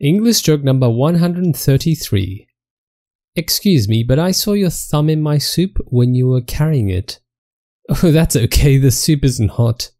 English joke number 133. Excuse me, but I saw your thumb in my soup when you were carrying it. Oh, that's okay, the soup isn't hot.